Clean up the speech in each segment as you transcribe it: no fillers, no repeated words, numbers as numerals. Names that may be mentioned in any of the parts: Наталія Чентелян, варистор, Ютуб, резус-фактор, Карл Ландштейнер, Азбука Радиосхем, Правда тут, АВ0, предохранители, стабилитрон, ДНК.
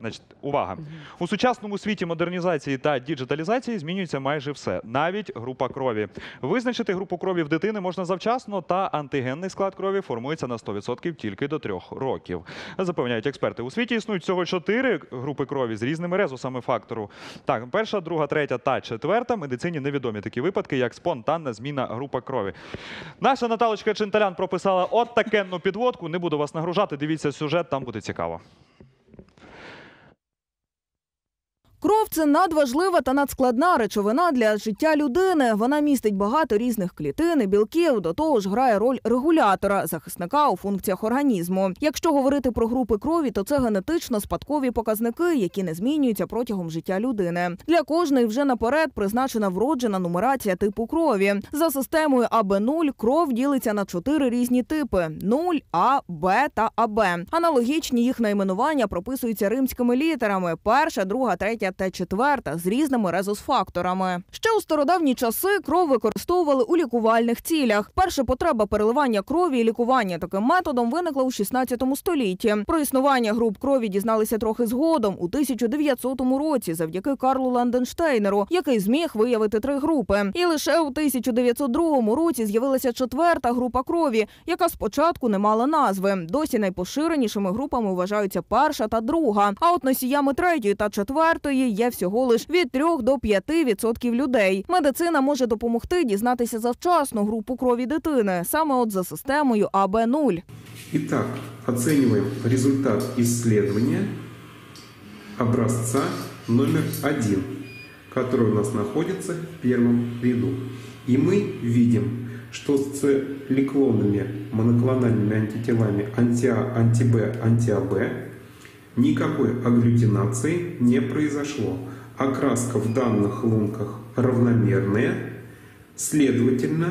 Значить, увага. У сучасному світі модернізації та діджиталізації змінюється майже все, навіть група крові. Визначити групу крові в дитини можна завчасно, та антигенний склад крові формується на 100% тільки до 3 років. Запевняють експерти, у світі існують всього 4 групи крові з різними резусами фактору. Так, 1, 2, 3 та 4. Медицині невідомі такі випадки, як спонтанна зміна групи крові. Наша Наталочка Чентелян прописала от такенну підводку. Не буду вас нагружати, дивіться сюжет, там буде цікаво. Кров – це надважлива та надскладна речовина для життя людини. Вона містить багато різних клітин і білків, до того ж грає роль регулятора, захисника у функціях організму. Якщо говорити про групи крові, то це генетично спадкові показники, які не змінюються протягом життя людини. Для кожної вже наперед призначена вроджена нумерація типу крові. За системою АВ0 кров ділиться на 4 різні типи – 0, А, Б та АБ. Аналогічні їх найменування прописуються римськими літерами – 1, 2, 3 та 4 з різними резус-факторами. Ще у стародавні часи кров використовували у лікувальних цілях. Перша потреба переливання крові і лікування таким методом виникла у 16 столітті. Про існування груп крові дізналися трохи згодом, у 1900 році, завдяки Карлу Ландштейнеру, який зміг виявити 3 групи. І лише у 1902 році з'явилася 4-та група крові, яка спочатку не мала назви. Досі найпоширенішими групами вважаються 1-та та 2, а от носіями 3-ї та 4-ї є всього лише від 3 до 5% людей. Медицина може допомогти дізнатися завчасно групу крові дитини, саме от за системою АВ0. І так, оцінюємо результат дослідження образця номер 1, який у нас знаходиться в першому ряду. І ми бачимо, що з циклонними моноклональними антитілами анти-А, анти-АБ никакой агглютинации не произошло. Окраска в данных лунках равномерная. Следовательно,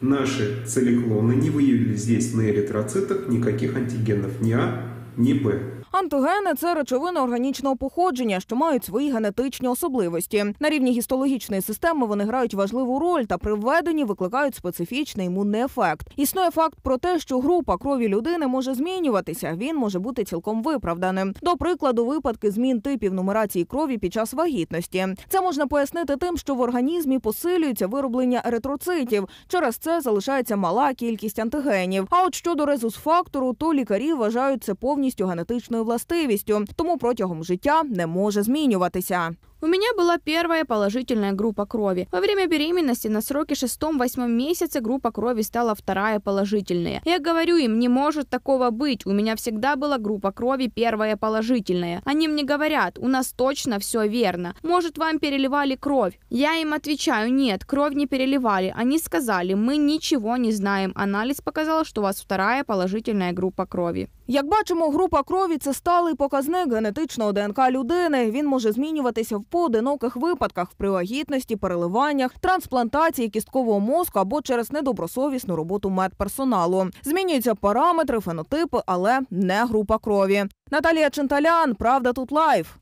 наши целиклоны не выявили здесь на эритроцитах никаких антигенов ни А, ни Б. Антигени – це речовини органічного походження, що мають свої генетичні особливості. На рівні гістологічної системи вони грають важливу роль та при введенні викликають специфічний імунний ефект. Існує факт про те, що група крові людини може змінюватися, він може бути цілком виправданим. До прикладу, випадки змін типів нумерації крові під час вагітності. Це можна пояснити тим, що в організмі посилюється вироблення еритроцитів, через це залишається мала кількість антигенів. А от щодо резус-фактору, то лікарі вважають це повністю генетичною властивостью, тому протягом життя не може змінюватися. У меня была первая положительная группа крови. Во время беременности на сроке 6-8 месяце группа крови стала 2-я положительная. Я говорю им, не может такого быть, у меня всегда была группа крови 1-я положительная. Они мне говорят, у нас точно все верно. Может, вам переливали кровь? Я им отвечаю, нет, кровь не переливали. Они сказали, мы ничего не знаем. Анализ показал, что у вас 2-я положительная группа крови. Як бачимо, група крові – це сталий показник генетичного ДНК людини. Він може змінюватися в поодиноких випадках – при вагітності, переливаннях, трансплантації кісткового мозку або через недобросовісну роботу медперсоналу. Змінюються параметри, фенотипи, але не група крові. Наталія Чентелян, «Правда тут» лайв.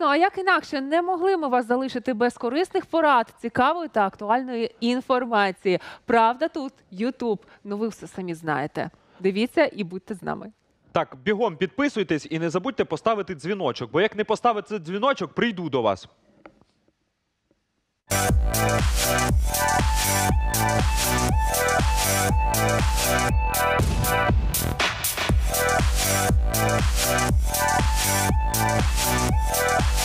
Ну, а як інакше, не могли ми вас залишити без корисних порад, цікавої та актуальної інформації. Правда тут, Ютуб. Ну, ви все самі знаєте. Дивіться і будьте з нами. Так, бігом підписуйтесь і не забудьте поставити дзвіночок, бо як не поставите дзвіночок, прийду до вас.